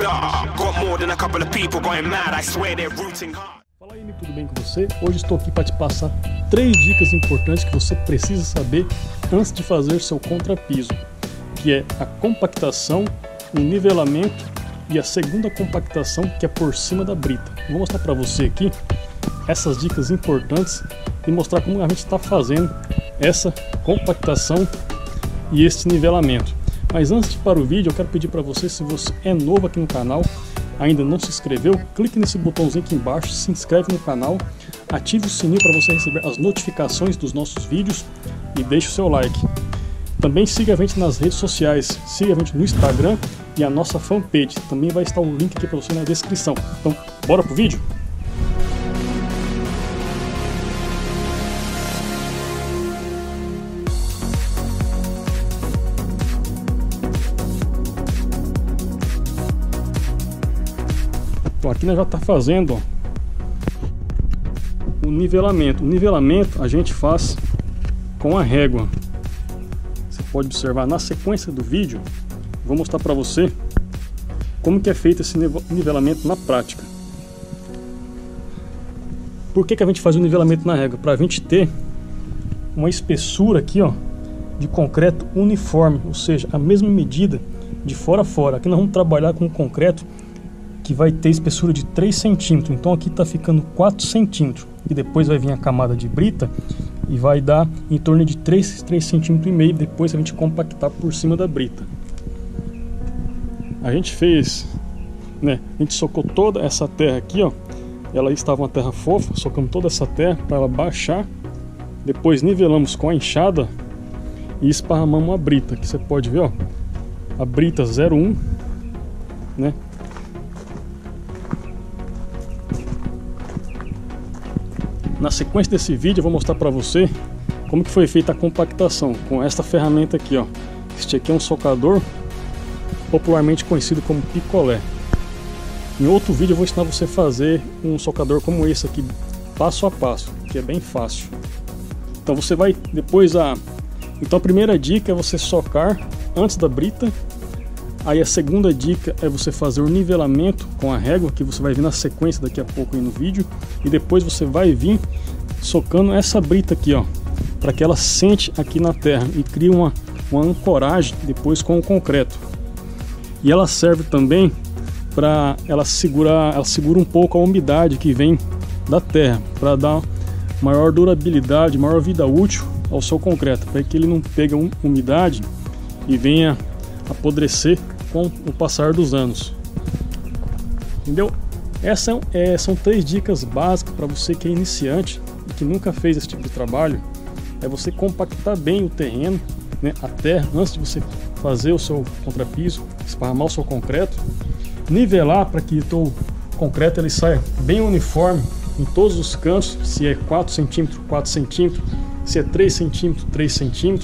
star. Got more than a couple of people going mad. I swear they're rooting hard. Fala aí, tudo bem com você? Hoje estou aqui para te passar 3 dicas importantes que você precisa saber antes de fazer seu contrapiso, que é a compactação, o nivelamento e a segunda compactação, que é por cima da brita. Vou mostrar para você aqui essas dicas importantes e mostrar como a gente está fazendo essa compactação e esse nivelamento. Mas antes de ir para o vídeo, eu quero pedir para você, se você é novo aqui no canal, ainda não se inscreveu, clique nesse botãozinho aqui embaixo, se inscreve no canal, ative o sininho para você receber as notificações dos nossos vídeos e deixe o seu like. Também siga a gente nas redes sociais, siga a gente no Instagram e a nossa fanpage, também vai estar o link aqui para você na descrição. Então, bora pro vídeo? Então aqui nós já está fazendo, ó, o nivelamento. O nivelamento a gente faz com a régua. Você pode observar na sequência do vídeo, vou mostrar para você como que é feito esse nivelamento na prática. Por que que a gente faz o nivelamento na régua? Para a gente ter uma espessura aqui, ó, de concreto uniforme, ou seja, a mesma medida de fora a fora. Aqui nós vamos trabalhar com concreto que vai ter espessura de 3 centímetros, então aqui está ficando 4 centímetros, e depois vai vir a camada de brita e vai dar em torno de 3,5 centímetros, depois a gente compactar por cima da brita. A gente fez, né, a gente socou toda essa terra aqui, ó, ela estava uma terra fofa, socamos toda essa terra para ela baixar, depois nivelamos com a enxada e esparramamos a brita, que você pode ver, ó, a brita 01, né, na sequência desse vídeo eu vou mostrar para você como que foi feita a compactação com esta ferramenta aqui, ó. Este aqui é um socador popularmente conhecido como picolé. Em outro vídeo eu vou ensinar você a fazer um socador como esse aqui, passo a passo, que é bem fácil. Então você vai depois a... Então a primeira dica é você socar antes da brita. Aí a segunda dica é você fazer o nivelamento com a régua, que você vai ver na sequência daqui a pouco aí no vídeo. E depois você vai vir socando essa brita aqui, ó, para que ela sente aqui na terra e crie uma ancoragem depois com o concreto. E ela serve também para ela segurar, ela segura um pouco a umidade que vem da terra, para dar maior durabilidade, maior vida útil ao seu concreto, para que ele não pegue umidade e venha apodrecer com o passar dos anos, entendeu? Essas são 3 dicas básicas para você que é iniciante e que nunca fez esse tipo de trabalho. É você compactar bem o terreno, né, a terra, antes de você fazer o seu contrapiso, esparramar o seu concreto, nivelar para que o concreto ele saia bem uniforme em todos os cantos, se é 4 cm, 4 cm, se é 3 cm, 3 cm,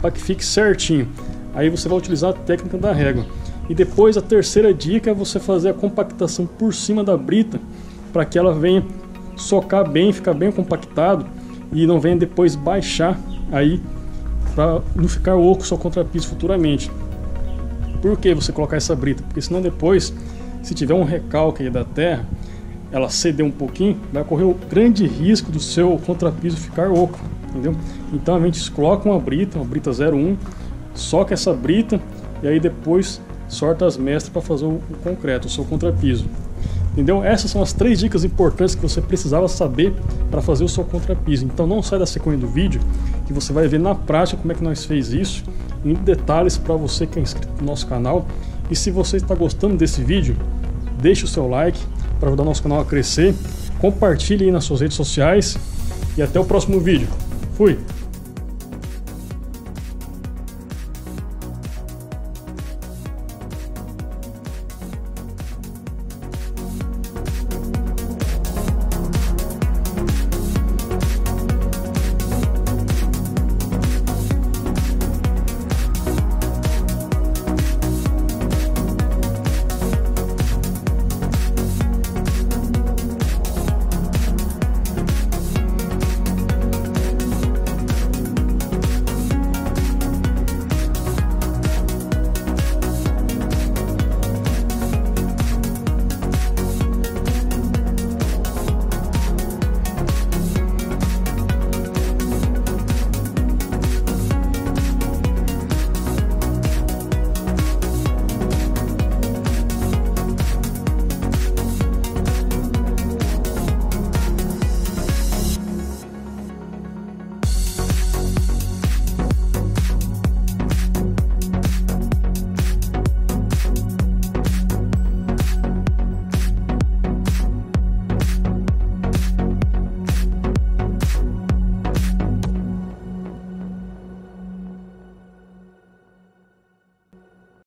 para que fique certinho. Aí você vai utilizar a técnica da régua. E depois a terceira dica é você fazer a compactação por cima da brita, para que ela venha socar bem, ficar bem compactado e não venha depois baixar aí, para não ficar oco seu contrapiso futuramente. Por que você colocar essa brita? Porque senão depois, se tiver um recalque aí da terra, ela ceder um pouquinho, vai correr o grande risco do seu contrapiso ficar oco, entendeu? Então a gente coloca uma brita 01, soca essa brita e aí depois sorta as mestras para fazer o concreto, o seu contrapiso, entendeu? Essas são as 3 dicas importantes que você precisava saber para fazer o seu contrapiso. Então não sai da sequência do vídeo, que você vai ver na prática como é que nós fez isso em detalhes para você que é inscrito no nosso canal. E se você está gostando desse vídeo, deixe o seu like para ajudar o nosso canal a crescer, compartilhe aí nas suas redes sociais e até o próximo vídeo. Fui!